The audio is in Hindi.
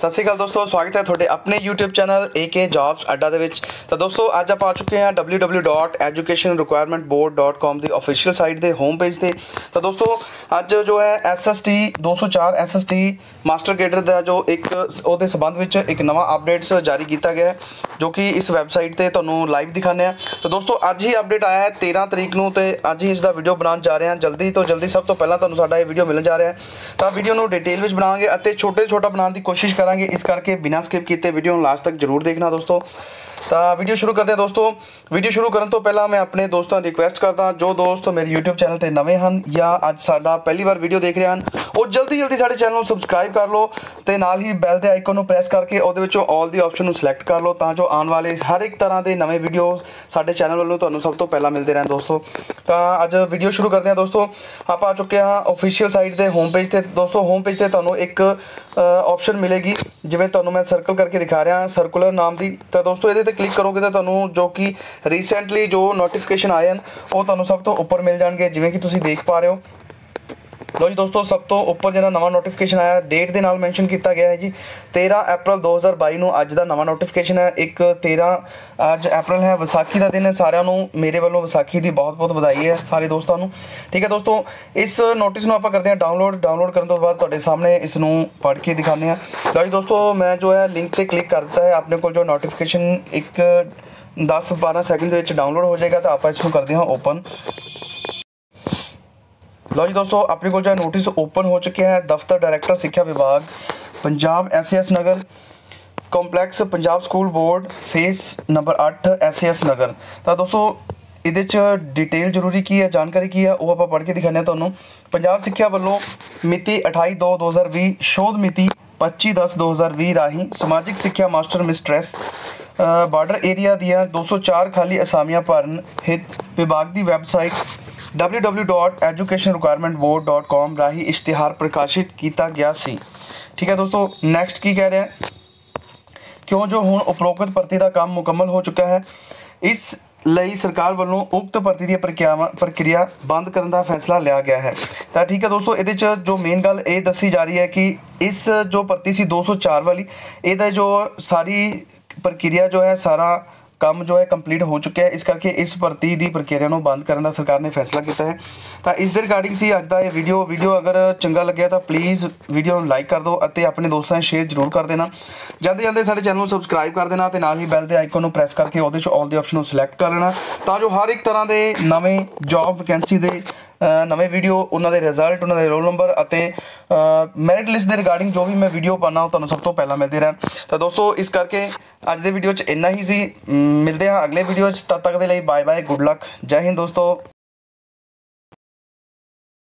सत श्री अकाल दोस्तों, स्वागत है थोड़े अपने यूट्यूब चैनल AK जॉब्स अड्डा के। तो दोस्तों अज आप आ चुके हैं www.educationrequirementboard.com की ऑफिशियल साइट के होम पेज से। तो दोस्तों अज जो है SST 204 SST मास्टर ग्रेडर का जो एक उसके संबंध में एक नवा अपडेट्स जारी किया गया है, जो कि इस वैबसाइट पर तुम्हें लाइव दिखाने हैं। तो दोस्तों अज ही अपडेट आया है 13 तारीख को, तो अज ही इसका वीडियो बनाने जा रहे हैं। जल्दी तो जल्दी सब तो पहले तुम्हें साडा वीडियो मिलने जा रहा है, तो वीडियो में डिटेल में बनाएंगे और छोटा बनाने की कोशिश करेंगे। इस करके बिना स्किप किए वीडियो को लास्ट तक जरूर देखना दोस्तों। तो वीडियो शुरू करते हैं दोस्तों। वीडियो शुरू करने तो पहला मैं अपने दोस्तों रिक्वेस्ट करता, जो दोस्त मेरे यूट्यूब चैनल पर नवे हैं या अज साडा पहली बार वीडियो देख रहे हैं, वो जल्दी जल्दी साढ़े चैनल को सबसक्राइब कर लो तो नाल ही बैल के आइकन को प्रेस करके वो ऑल दी ऑप्शन सिलेक्ट कर लो, तो आने वाले हर एक तरह के नवे वीडियो साढ़े चैनल वालों तुम्हें सब तो पहला मिलते रहें दोस्तों। तो अज वीडियो शुरू करते हैं दोस्तों। आप आ चुके हैं ऑफिशियल साइट के होम पेज से। दोस्तों होम पेज से तुम्हें एक ऑप्शन मिलेगी, जिमें तुम्हें मैं सर्कल करके दिखा रहा सर्कुलर नाम की। तो दोस्तों ये क्लिक करोगे तो तुम्हें जो कि रिसेंटली जो नोटिफिकेशन आए हैं वो तुम्हें सब तो ऊपर मिल जाएंगे, जिमें कि तुम देख पा रहे हो। लो जी दोस्तों, सब तो उपर जो नवा नोटिफिकेशन आया डेट के नाल मैनशन किया गया है जी 13 अप्रैल 2022 को अज का नवा नोटिफिकेशन है। एक 13 अज अप्रैल है, विसाखी का दिन है। सारियां नूं मेरे वालों विसाखी की बहुत बहुत बधाई है सारे दोस्तों नूं। ठीक है दोस्तों, इस नोटिस नूं आपां करते हैं डाउनलोड करने तो बाद तुहाडे सामने इस नूं पढ़ के दिखाने हैं। लो जी दोस्तों, मैं जो है लिंक पर क्लिक कर दिता है। अपने को जो नोटिफिकेशन एक 10-12 सैकेंड डाउनलोड हो जाएगा, तो आप इसनूं करते हैं ओपन। लो जी दोस्तों, अपने को जो है नोटिस ओपन हो चुके हैं। दफ्तर डायरेक्टर शिक्षा विभाग Punjab SS Nagar complex Punjab school board phase number 8 SS Nagar. तो दोस्तों ये डिटेल जरूरी की है, जानकारी की है, वो आप पढ़ के दिखाने तुम्हें। पंजाब शिक्षा वालों मिति 28/2/2020 शोध मिति 25/10/2020 राही समाजिक सिक्ख्या मास्टर मिसट्रैस बार्डर एरिया दिया 204 खाली असामियां भरन हित विभाग की वैबसाइट www.educationrequirementboard.com राही इश्तिहार प्रकाशित किया गया सी। ठीक है दोस्तों, नैक्सट की कह रहे हैं क्यों जो हुण उपरोक्त भर्ती का काम मुकम्मल हो चुका है, इस ਲਈ सरकार वालों उक्त भर्ती दी प्रक्रिया बंद करने का फैसला लिया गया है। तो ठीक है दोस्तों, ये जो मेन गल ये दसी जा रही है कि इस जो भर्ती सी 204 वाली ये जो सारी प्रक्रिया जो है सारा काम जो है कंप्लीट हो चुका है, इस करके इस भर्ती की प्रक्रिया को बंद करने का सरकार ने फैसला किया है। तो इस दे रिगार्डिंग सी अज का ये वीडियो अगर चंगा लगे तो प्लीज़ वीडियो को लाइक कर दो और अपने दोस्तों में शेयर जरूर कर देना। जल्दी जल्दी साढ़े चैनल को सबसक्राइब कर देना, नाल ही बैल के आइकन को प्रेस करके वो ऑल द ऑप्शन सिलेक्ट कर लेना, तो हर एक तरह के नवे जॉब वैकेंसी के नवे वीडियो उन्होंने रिजल्ट उन्होंने रोल नंबर मेरिट लिस्ट के रिगार्डिंग जो भी मैं वीडियो पाना वो सब तो पहला मिलते रहन। तो दोस्तों इस करके आज दे वीडियो इन्ना ही सी, मिलते हैं अगले वीडियो। तद तक के लिए बाय बाय, गुड लक, जय हिंद दोस्तों।